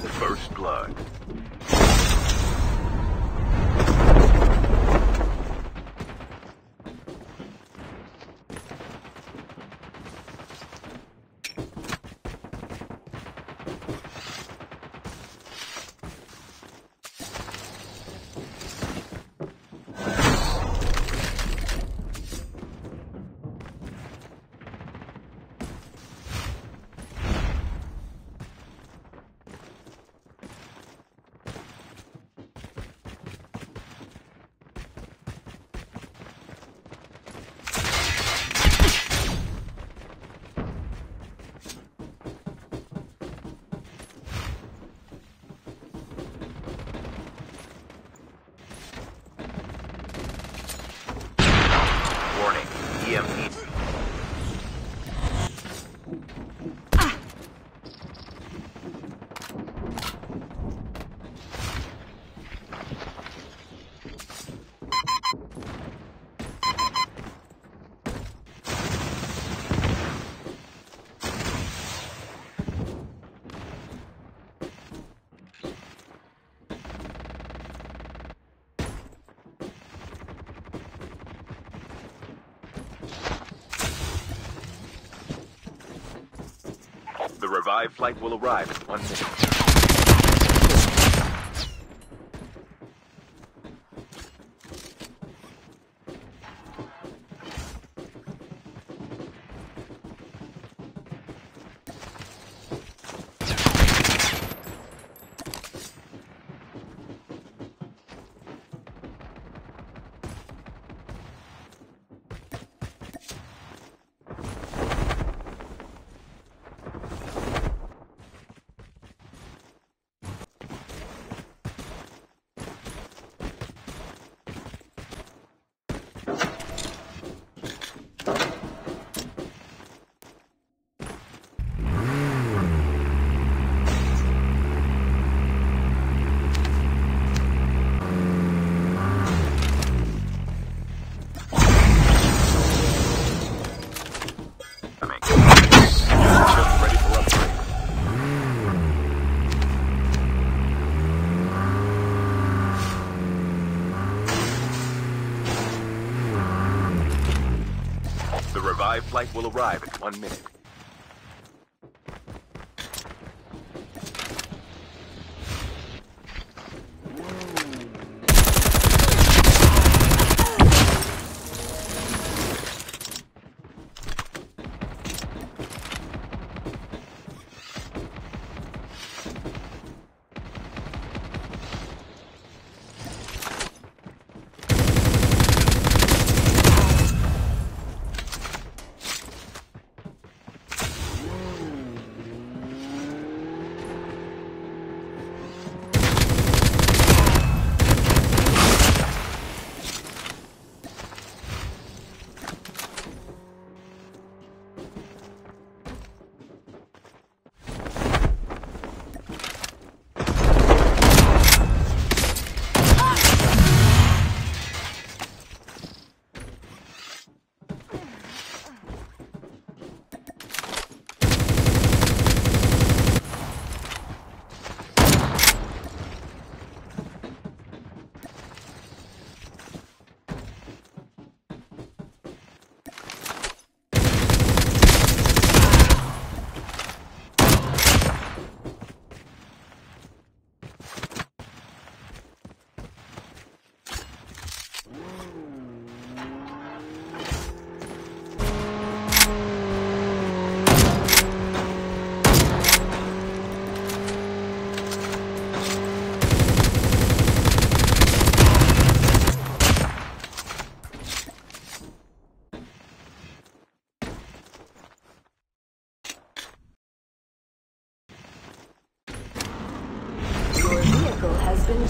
First blood. The revived flight will arrive in 1 minute. Live flight will arrive in 1 minute.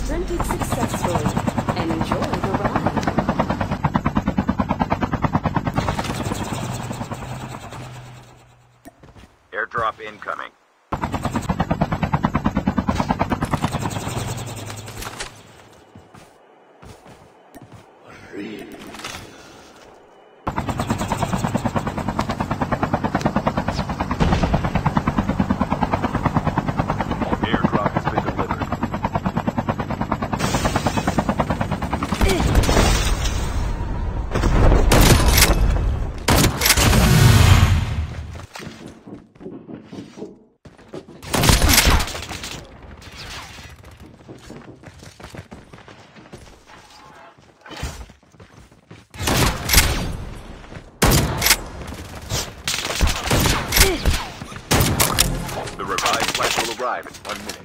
Rented successfully and enjoy the ride. Airdrop incoming. Airdrop is The revived flight will arrive in 1 minute.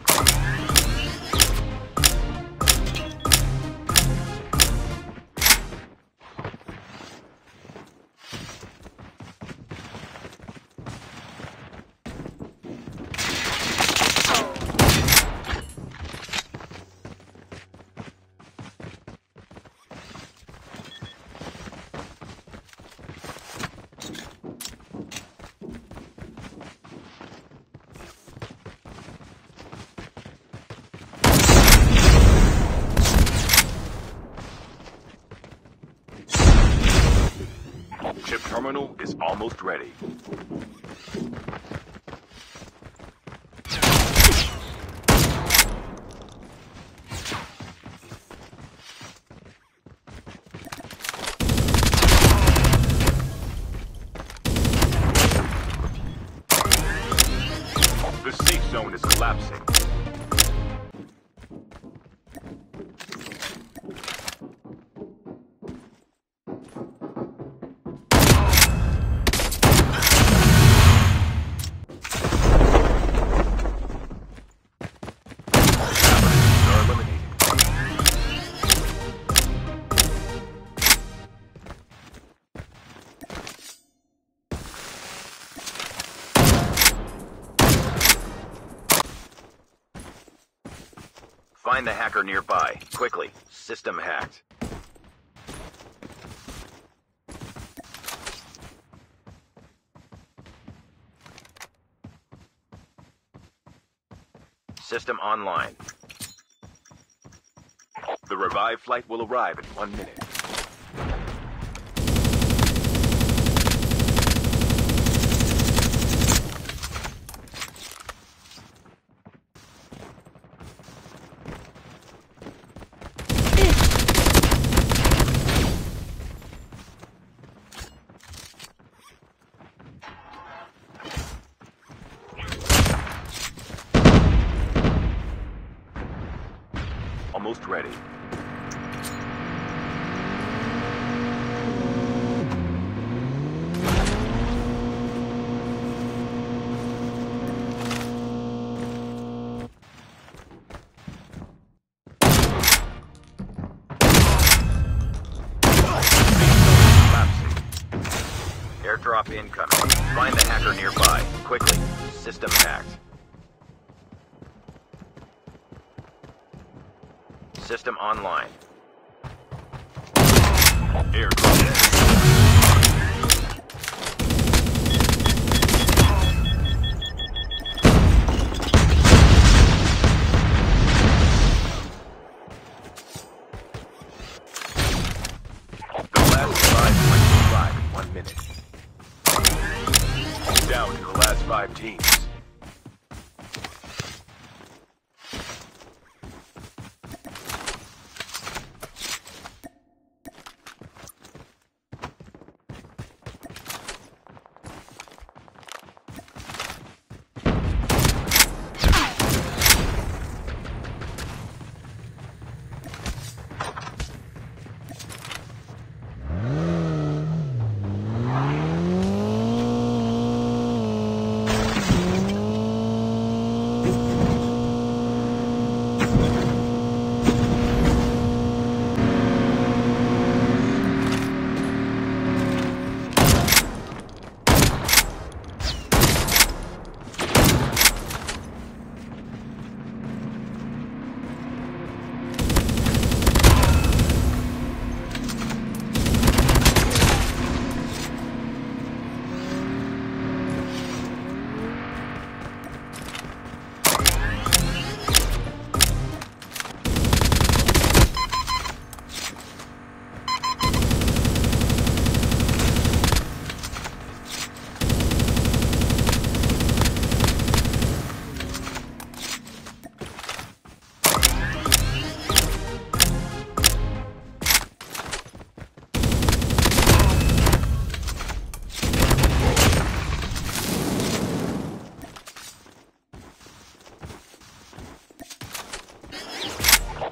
Chip terminal is almost ready. The safe zone is collapsing. Find the hacker nearby, quickly. System hacked. System online. The revived flight will arrive in 1 minute. Almost ready. Airdrop incoming. Find the hacker nearby. Quickly. System hacked. System online. The last 5 points arrive in 1 minute. Down to the last 5 teams.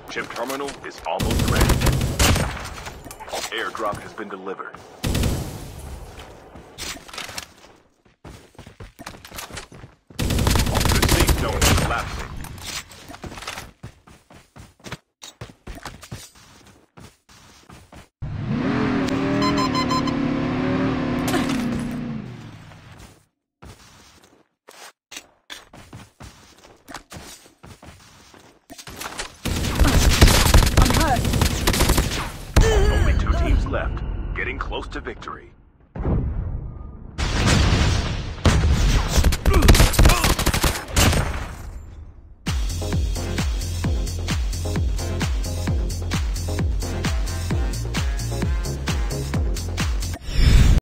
Chip terminal is almost ready. Airdrop has been delivered. The collapsing. Only two teams left, getting close to victory.